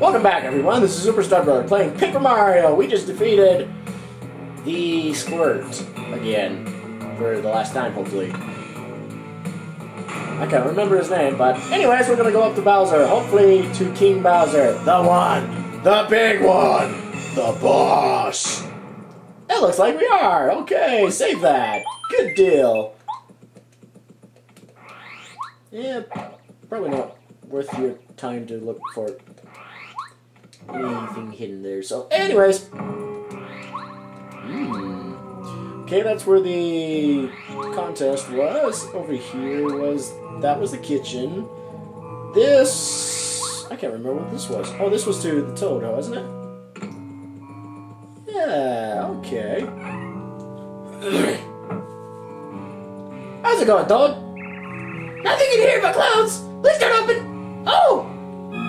Welcome back, everyone. This is SuperStudBro playing Paper Mario. We just defeated the Squirt again for the last time, hopefully. I can't remember his name, but anyways, we're gonna go up to Bowser, hopefully to King Bowser, the one, the big one, the boss. It looks like we are. Okay, save that. Good deal. Yeah, probably not worth your time to look for anything hidden there. So, anyways, okay, that's where the contest was. Over here was the kitchen. This I can't remember what this was. Oh, this was to the Toad, wasn't it? Yeah, okay. How's it going, Toad? Nothing in here but clouds! Please don't open! Oh!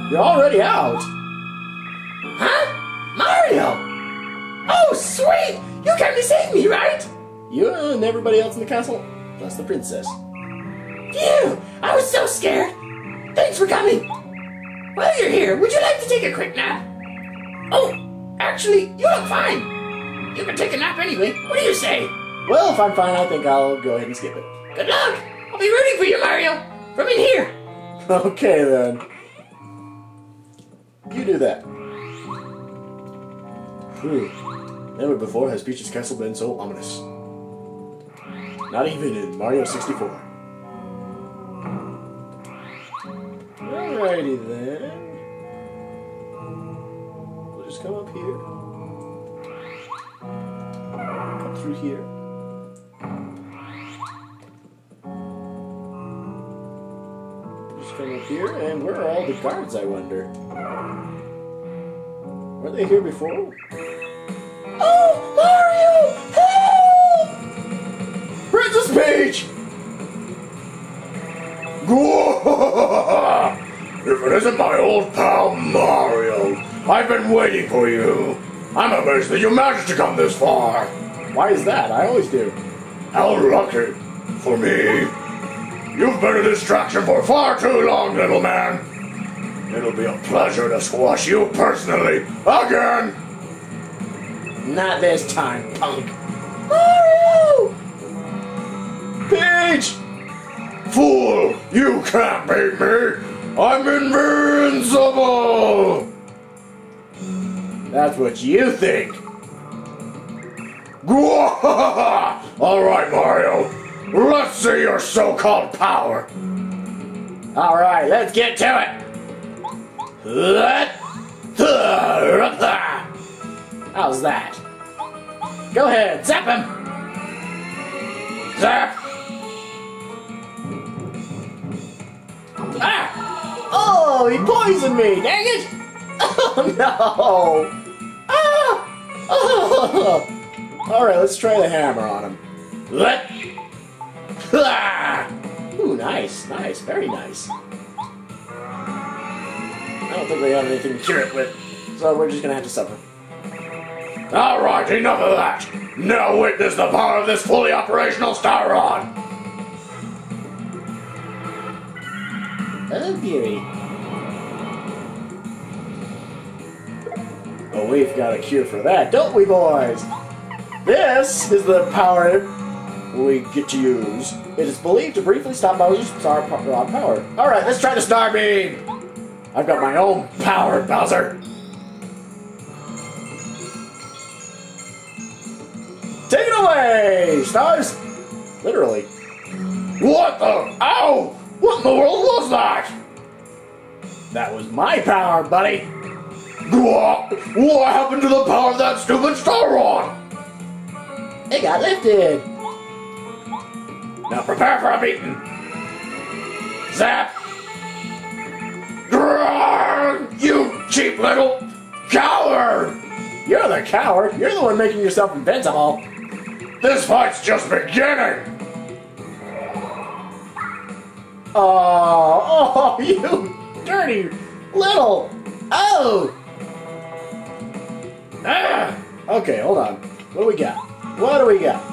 You're already out! Huh? Mario! Oh, sweet! You came to save me, right? You and everybody else in the castle? Plus the princess. Phew! I was so scared! Thanks for coming! While you're here, would you like to take a quick nap? Oh! Actually, you look fine! You can take a nap anyway. What do you say? Well, if I'm fine, I think I'll go ahead and skip it. Good luck! I'll be rooting for you, Mario! From in here! Okay, then. You do that. Never before has Peach's castle been so ominous. Not even in Mario 64. Alrighty, then. Just come up here. Come through here. Just come up here, and where are all the guards, I wonder? Were they here before? Oh, Mario! Help! Princess Peach! If it isn't my old pal Mario! I've been waiting for you. I'm amazed that you managed to come this far. Why is that? I always do. How lucky for me. You've been a distraction for far too long, little man. It'll be a pleasure to squash you personally again. Not this time, punk. Mario! Peach! Fool! You can't beat me. I'm invincible! That's what you think. Alright, Mario. Let's see your so-called power. Alright, let's get to it. How's that? Go ahead, zap him. Zap. Ah! Oh, he poisoned me. Dang it. Oh, no. Ah! Oh. Alright, let's try the hammer on him. Let. Ooh, nice, nice, very nice. I don't think we have anything to cure it with, so we're just gonna have to suffer. Alright, enough of that! Now witness the power of this fully operational Star Rod! Oh, beauty. Well, we've got a cure for that, don't we, boys? This is the power we get to use. It is believed to briefly stop Bowser's Star Rod power. Alright, let's try the Star Beam! I've got my own power, Bowser! Take it away, stars! Literally. What the? Ow! What in the world was that? That was my power, buddy! What happened to the power of that stupid Star Rod? It got lifted. Now prepare for a beating. Zap! You cheap little coward! You're the coward. You're the one making yourself invincible. This fight's just beginning. Oh, you dirty little. Oh. Ah! Okay, hold on. What do we got? What do we got?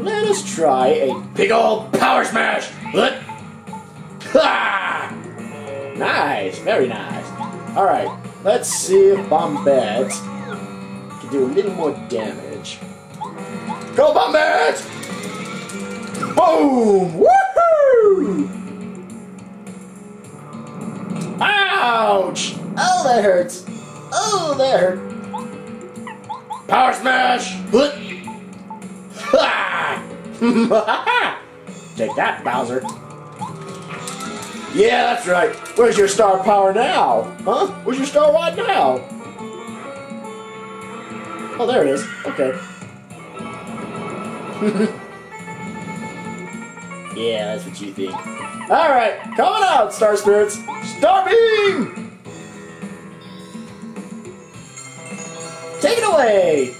Let us try a big old power smash! Let. Ah! Nice, very nice. Alright, let's see if Bombette can do a little more damage. Go, Bombette! Boom! Woohoo! Ouch! Oh, that hurts. Oh, that hurt. Power smash! Take that, Bowser. Yeah, that's right. Where's your star power now? Huh? Where's your star rod now? Oh, there it is. Okay. Yeah, that's what you think. Alright, coming out, Star Spirits. Star Beam! Take it away!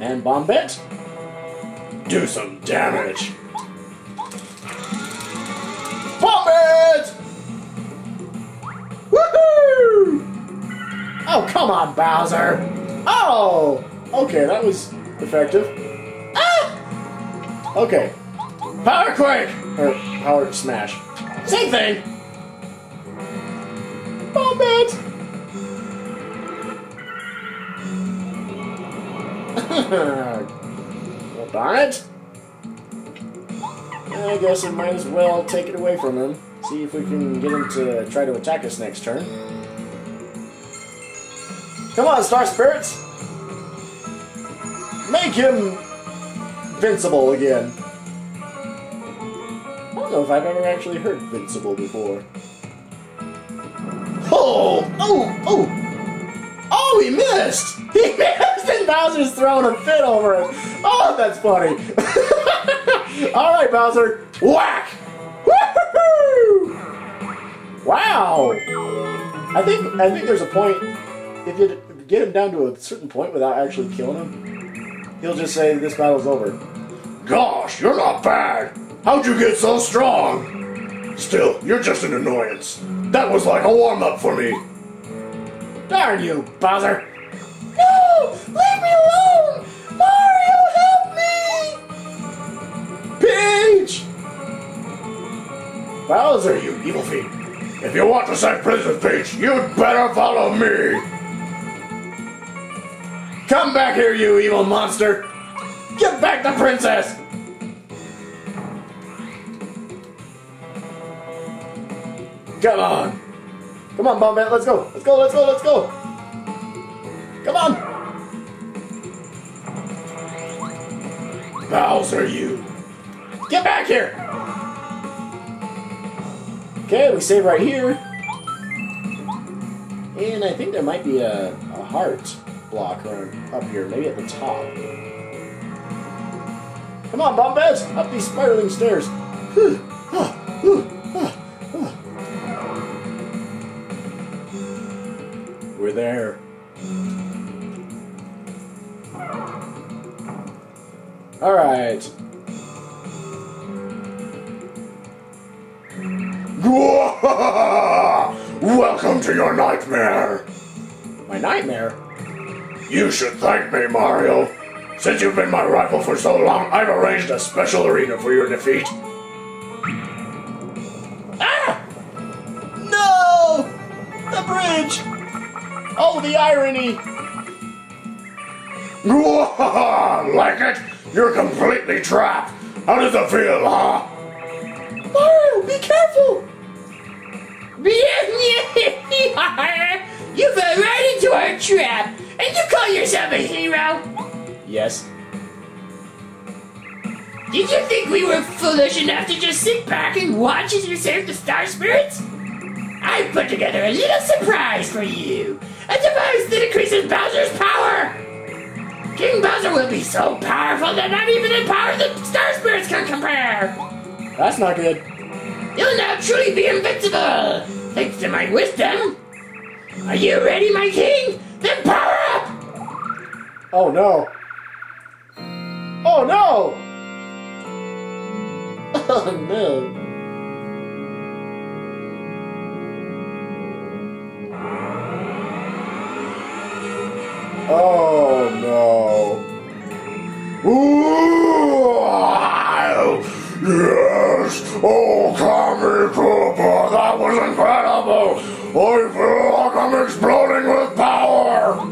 And Bombette. Do some damage! Bombette! Woohoo! Oh, come on, Bowser! Oh! Okay, that was effective. Ah! Okay. Power Quake! Or Power Smash. Same thing! Bombette! Darn it! I guess we might as well take it away from him. See if we can get him to try to attack us next turn. Come on, Star Spirits! Make him invincible again. I don't know if I've ever actually heard invincible before. Oh! Oh! Oh! Oh, he missed! He missed! Bowser's throwing a fit over it. Oh, that's funny. Alright, Bowser. Whack! Woohoo! Wow! I think there's a point. If you get him down to a certain point without actually killing him, he'll just say this battle's over. Gosh, you're not bad! How'd you get so strong? Still, you're just an annoyance. That was like a warm-up for me. Darn you, Bowser! No! Leave me alone! Mario, help me! Peach! Bowser, you evil fiend. If you want to save Princess Peach, you'd better follow me! Come back here, you evil monster! Get back the princess! Come on! Come on, Bombette, let's go! Let's go, let's go, let's go! Come on! Bowser, you! Get back here! Okay, we save right here. And I think there might be a heart block up here, maybe at the top. Come on, Bombette! Up these spiraling stairs! Whew. Ah. Whew. Ah. Ah. We're there. Alright. Welcome to your nightmare! My nightmare? You should thank me, Mario. Since you've been my rival for so long, I've arranged a special arena for your defeat. Ah! No! The bridge! Oh, the irony! Like it? You're completely trapped! How does it feel, huh? Mario, be careful! You fell right into our trap! And you call yourself a hero? Yes. Did you think we were foolish enough to just sit back and watch as you saved the Star Spirits? I've put together a little surprise for you! A device that increases Bowser's power! King Bowser will be so powerful that not even in power the Star Spirits can compare! That's not good. You'll now truly be invincible, thanks to my wisdom! Are you ready, my king? Then power up! Oh no. Oh no! Oh no. Oh no. Ooh! now! I feel like I'm exploding with power!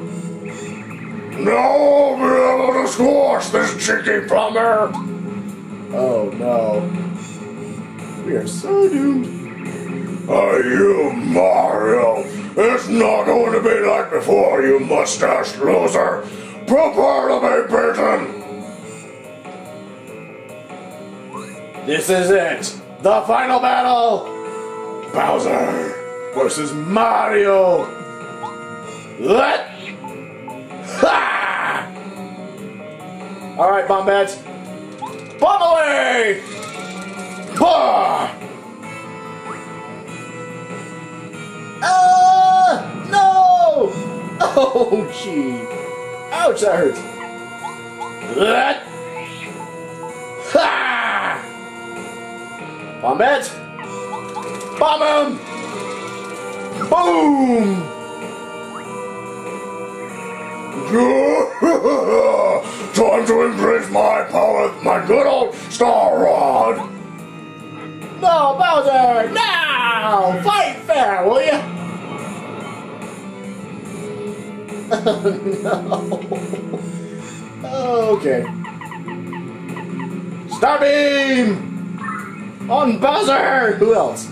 No, I'll be able to squash this cheeky plumber! Oh no. We are so doomed. Are you Mario? It's not going to be like before, you mustache loser! Prepare to be beaten! This is it! The final battle! Bowser versus Mario! Let! Ha! Alright, Bombette! Bomb away! Bah! Ah! No! Oh, gee! Ouch, that hurts! Let! Ha! Bombette! Bomb him! Boom! Time to increase my power with my good old Star Rod! No, Bowser! Now! Fight fair, will ya? Oh, no. Okay. Star Beam! On Bowser! Who else?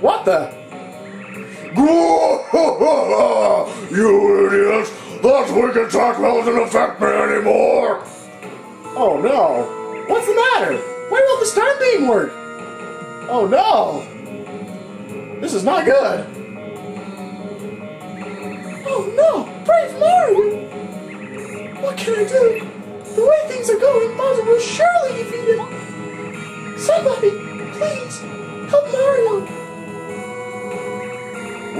What the? You idiots! That weak attack doesn't affect me anymore! Oh no! What's the matter? Why won't the Star Beam work? Oh no! This is not good! Oh no! Brave Mario! What can I do? The way things are going, Bowser will surely defeat him! Somebody, please, help Mario!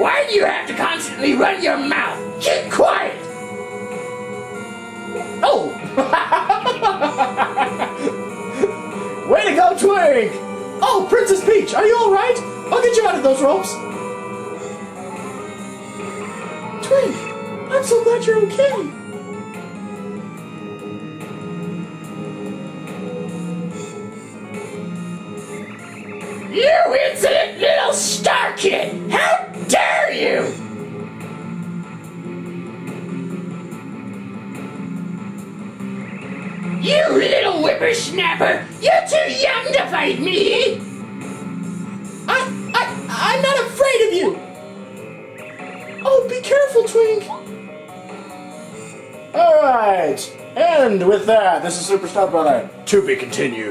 Why do you have to constantly run your mouth? Keep quiet! Oh! Way to go, Twink! Oh, Princess Peach, are you alright? I'll get you out of those ropes! Twink, I'm so glad you're okay! You insolent little star kid! How dare you! You little whippersnapper! You're too young to fight me! I'm not afraid of you! Oh, be careful, Twink! Alright! And with that, this is SuperStudBro. To be continued.